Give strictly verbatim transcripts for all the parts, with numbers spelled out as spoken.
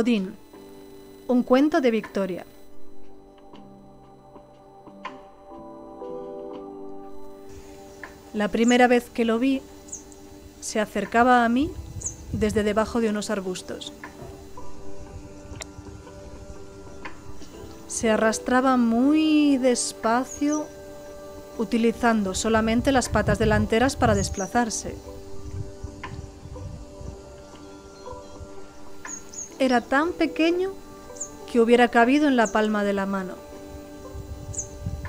Odín, un cuento de Victoria. La primera vez que lo vi, se acercaba a mí desde debajo de unos arbustos. Se arrastraba muy despacio, utilizando solamente las patas delanteras para desplazarse. Era tan pequeño que hubiera cabido en la palma de la mano.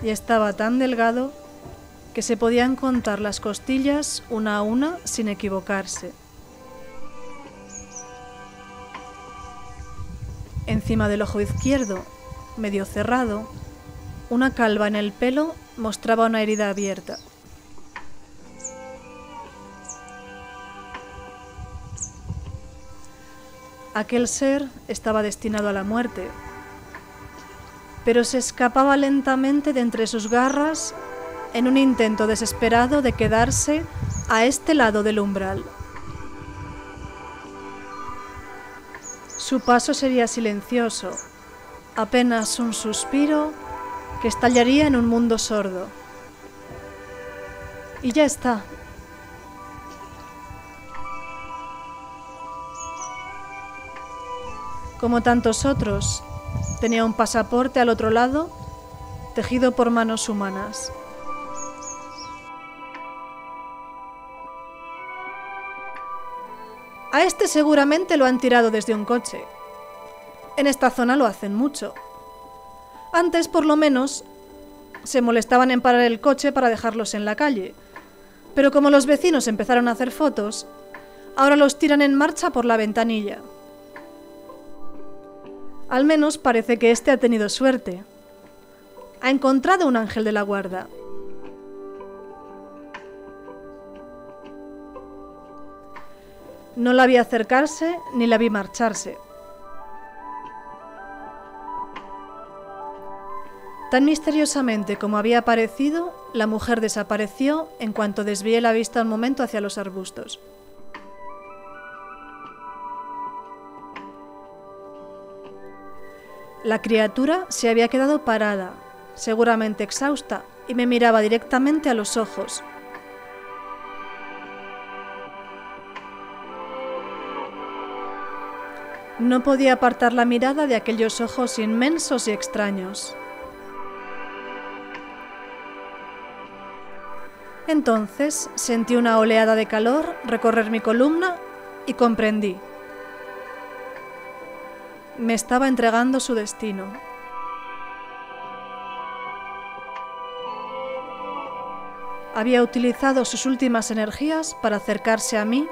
Y estaba tan delgado que se podían contar las costillas una a una sin equivocarse. Encima del ojo izquierdo, medio cerrado, una calva en el pelo mostraba una herida abierta. Aquel ser estaba destinado a la muerte, pero se escapaba lentamente de entre sus garras en un intento desesperado de quedarse a este lado del umbral. Su paso sería silencioso, apenas un suspiro que estallaría en un mundo sordo. Y ya está. Como tantos otros, tenía un pasaporte al otro lado, tejido por manos humanas. A este seguramente lo han tirado desde un coche. En esta zona lo hacen mucho. Antes, por lo menos, se molestaban en parar el coche para dejarlos en la calle. Pero como los vecinos empezaron a hacer fotos, ahora los tiran en marcha por la ventanilla. Al menos parece que este ha tenido suerte. Ha encontrado un ángel de la guarda. No la vi acercarse ni la vi marcharse. Tan misteriosamente como había aparecido, la mujer desapareció en cuanto desvié la vista un momento hacia los arbustos. La criatura se había quedado parada, seguramente exhausta, y me miraba directamente a los ojos. No podía apartar la mirada de aquellos ojos inmensos y extraños. Entonces sentí una oleada de calor recorrer mi columna y comprendí. Me estaba entregando su destino. Había utilizado sus últimas energías para acercarse a mí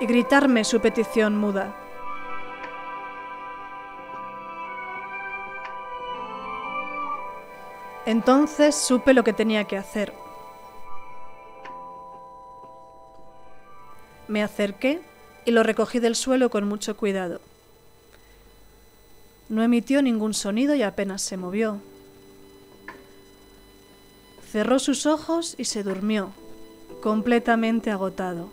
y gritarme su petición muda. Entonces supe lo que tenía que hacer. Me acerqué y lo recogí del suelo con mucho cuidado. No emitió ningún sonido y apenas se movió. Cerró sus ojos y se durmió, completamente agotado.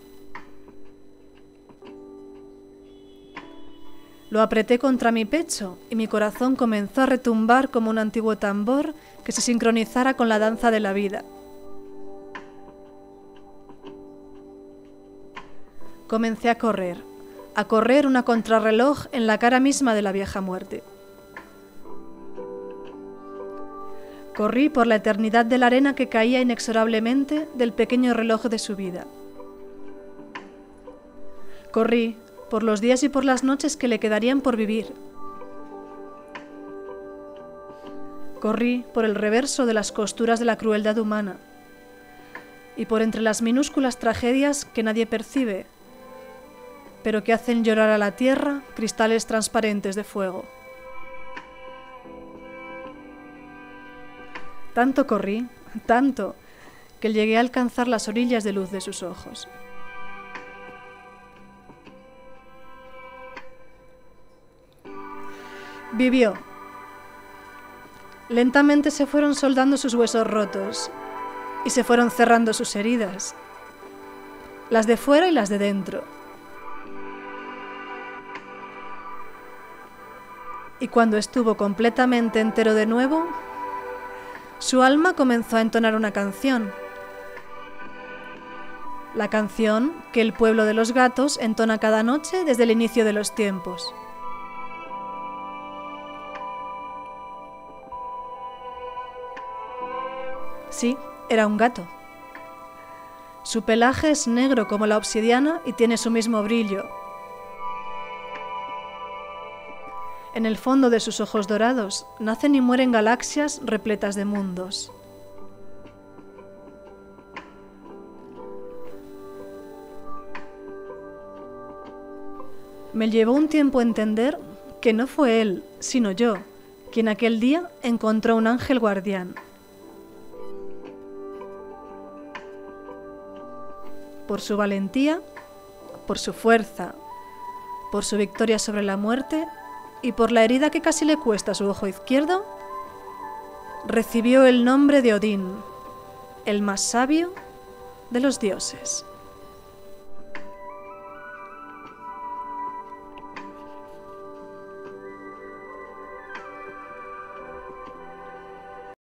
Lo apreté contra mi pecho y mi corazón comenzó a retumbar como un antiguo tambor que se sincronizara con la danza de la vida. Comencé a correr. a correr una contrarreloj en la cara misma de la vieja muerte. Corrí por la eternidad de la arena que caía inexorablemente del pequeño reloj de su vida. Corrí por los días y por las noches que le quedarían por vivir. Corrí por el reverso de las costuras de la crueldad humana y por entre las minúsculas tragedias que nadie percibe, pero que hacen llorar a la tierra cristales transparentes de fuego. Tanto corrí, tanto, que llegué a alcanzar las orillas de luz de sus ojos. Vivió. Lentamente se fueron soldando sus huesos rotos y se fueron cerrando sus heridas, las de fuera y las de dentro. y cuando estuvo completamente entero de nuevo, su alma comenzó a entonar una canción. La canción que el pueblo de los gatos entona cada noche desde el inicio de los tiempos. Sí, era un gato. Su pelaje es negro como la obsidiana y tiene su mismo brillo. En el fondo de sus ojos dorados nacen y mueren galaxias repletas de mundos. Me llevó un tiempo entender que no fue él, sino yo, quien aquel día encontró un ángel guardián. Por su valentía, por su fuerza, por su victoria sobre la muerte y por la herida que casi le cuesta su ojo izquierdo, recibió el nombre de Odín, el más sabio de los dioses.